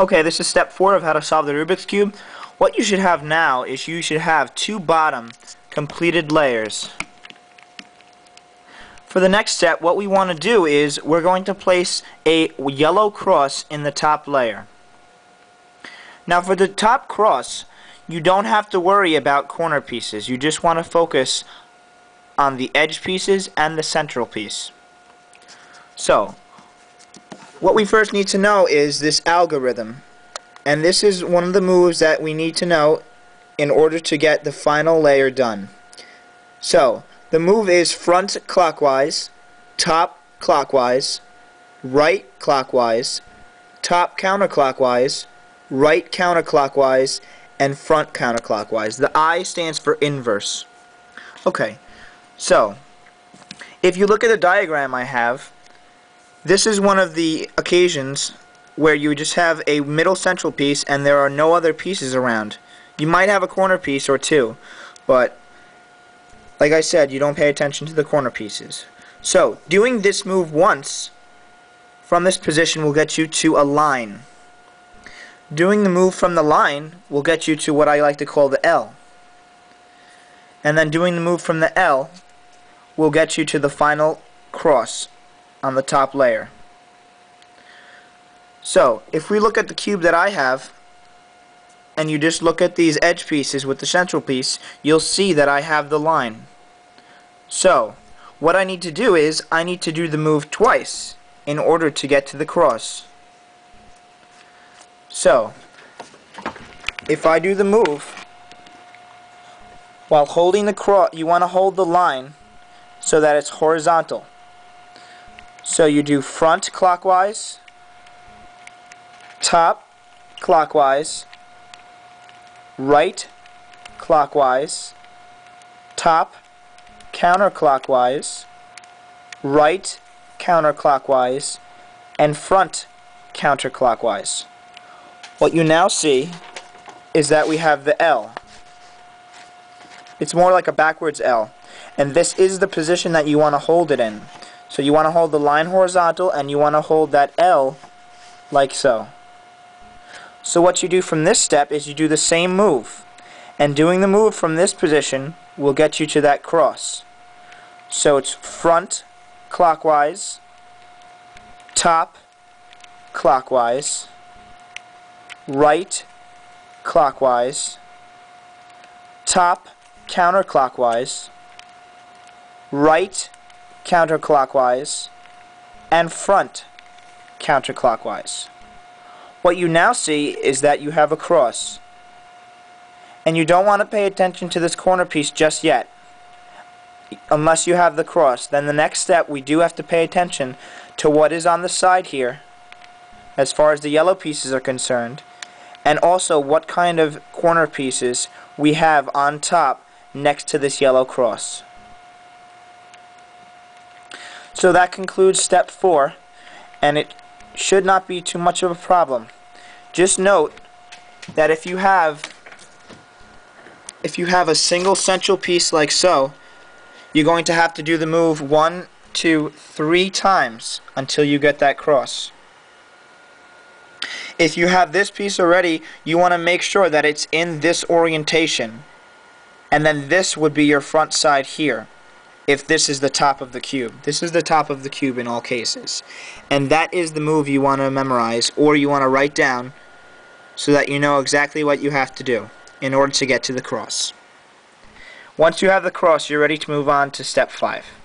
Okay, this is step 4 of how to solve the Rubik's Cube. What you should have now is you should have two bottom completed layers. For the next step, what we want to do is we're going to place a yellow cross in the top layer. Now for the top cross, you don't have to worry about corner pieces. You just want to focus on the edge pieces and the central piece. So, what we first need to know is this algorithm, and this is one of the moves that we need to know in order to get the final layer done. So, the move is front clockwise, top clockwise, right clockwise, top counterclockwise, right counterclockwise, and front counterclockwise. The I stands for inverse. Okay, so if you look at the diagram I have, this is one of the occasions where you just have a middle central piece and there are no other pieces around. You might have a corner piece or two, but like I said, you don't pay attention to the corner pieces. So, doing this move once from this position will get you to a line. Doing the move from the line will get you to what I like to call the L. And then doing the move from the L will get you to the final cross on the top layer. So, if we look at the cube that I have, and you just look at these edge pieces with the central piece, you'll see that I have the line. So, what I need to do is, I need to do the move twice in order to get to the cross. So, if I do the move, while holding the cross, you want to hold the line so that it's horizontal. So you do front clockwise, top clockwise, right clockwise, top counterclockwise, right counterclockwise, and front counterclockwise. What you now see is that we have the L. It's more like a backwards L, and this is the position that you want to hold it in. So you want to hold the line horizontal and you want to hold that L like so. So what you do from this step is you do the same move, and doing the move from this position will get you to that cross. So it's front clockwise, top clockwise, right clockwise, top counterclockwise, right counterclockwise, and front counterclockwise. What you now see is that you have a cross, and you don't want to pay attention to this corner piece just yet unless you have the cross. Then the next step, we do have to pay attention to what is on the side here as far as the yellow pieces are concerned, and also what kind of corner pieces we have on top next to this yellow cross. So that concludes step 4, and it should not be too much of a problem. Just note that if you have a single central piece like so, you're going to have to do the move 1, 2, 3 times until you get that cross. If you have this piece already, you want to make sure that it's in this orientation, and then this would be your front side here. If this is the top of the cube. This is the top of the cube in all cases. And that is the move you want to memorize, or you want to write down, so that you know exactly what you have to do in order to get to the cross. Once you have the cross, you're ready to move on to step 5.